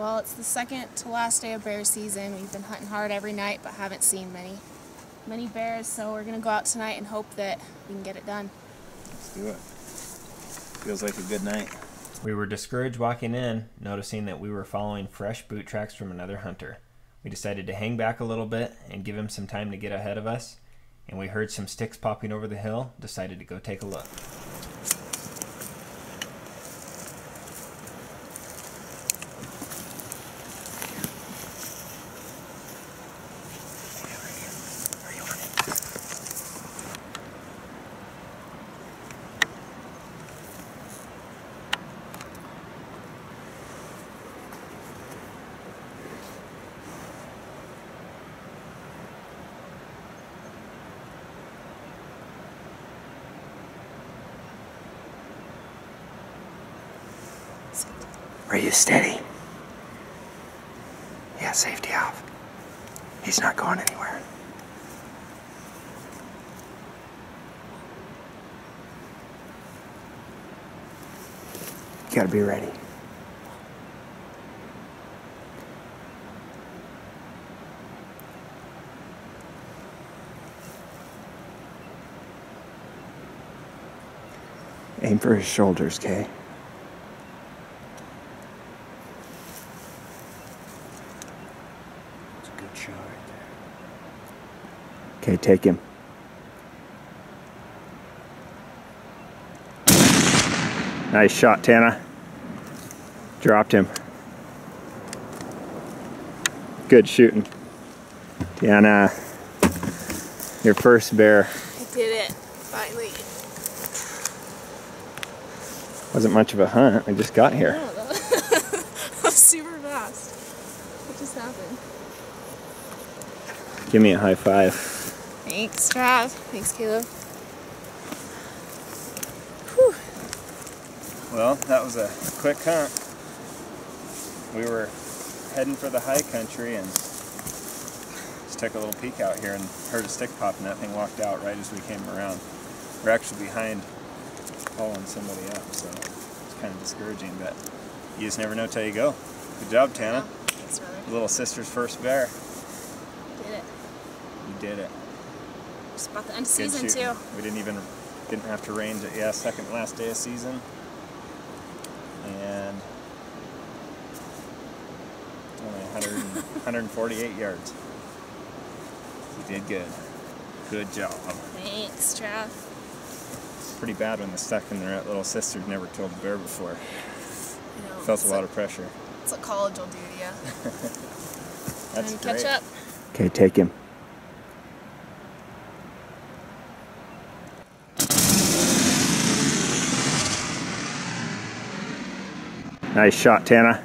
Well, it's the second to last day of bear season. We've been hunting hard every night, but haven't seen many bears, so we're going to go out tonight and hope that we can get it done. Let's do it. Feels like a good night. We were discouraged walking in, noticing that we were following fresh boot tracks from another hunter. We decided to hang back a little bit and give him some time to get ahead of us, and we heard some sticks popping over the hill, decided to go take a look. Are you steady? Yeah, safety off. He's not going anywhere. You gotta be ready. Aim for his shoulders, okay? Shot right there. Okay, take him. Nice shot, Tana. Dropped him. Good shooting. Tana, your first bear. I did it, finally. Wasn't much of a hunt, I just got here. No, that was super fast. What just happened? Give me a high five. Thanks, Trav. Thanks, Caleb. Whew. Well, that was a quick hunt. We were heading for the high country and just took a little peek out here and heard a stick pop, and that thing walked out right as we came around. We're actually behind following somebody up, so it's kind of discouraging, but you just never know till you go. Good job, Tana. Thanks, brother. Little sister's first bear. Did it. It's about the end of season too. We didn't have to range it. Yeah, second last day of season. And only 148 yards. You did good. Good job. Thanks, Trav. It's pretty bad when the stuck in their little sister's never killed a bear before. I know. Felt a lot of pressure. That's what college will do to you. That's great. Time to catch up. Okay, take him. Nice shot, Tana.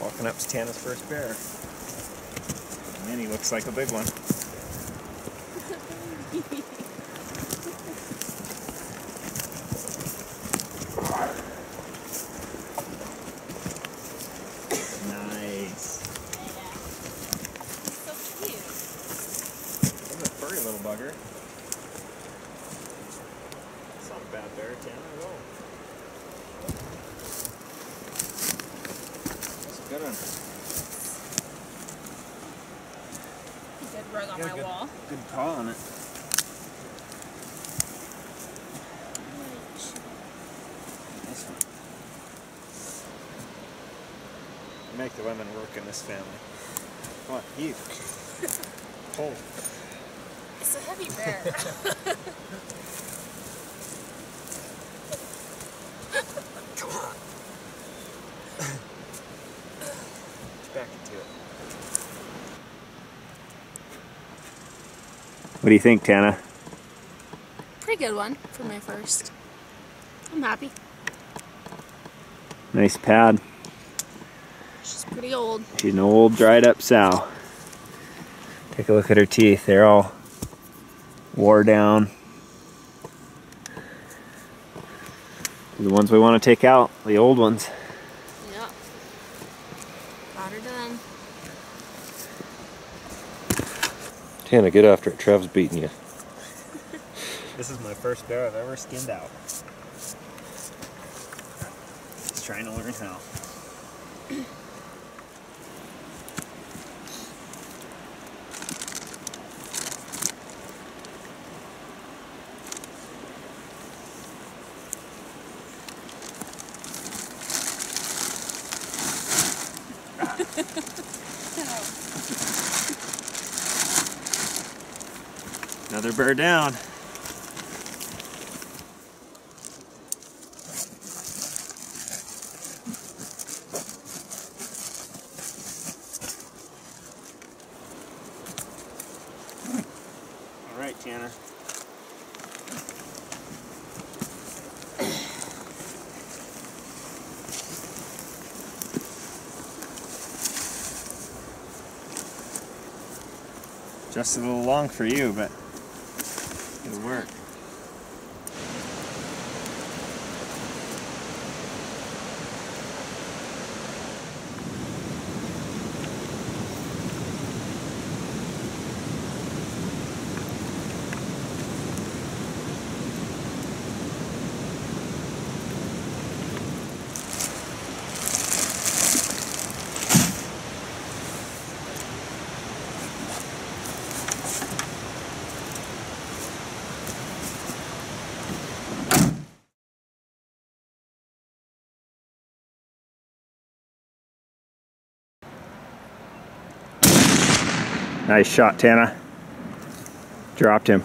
Walking up to Tana's first bear. And he looks like a big one. Nice. Yeah. So cute. That's a furry little bugger. Not a bad bear, Tana, at all. That's a good one. He did rug on my wall. Good paw on it. Nice one. Make the women work in this family. Come on, you. Pull. It's a heavy bear. Back into it. What do you think, Tana? Pretty good one for my first. I'm happy. Nice pad. She's pretty old. She's an old dried up sow. Take a look at her teeth. They're all wore down. The ones we want to take out, the old ones. Done. Tana, get after it. Trav's beating you. This is my first bear I've ever skinned out. Just trying to learn how. Another bear down. All right, Tanner. Just a little long for you, but it'll work. Nice shot, Tana. Dropped him.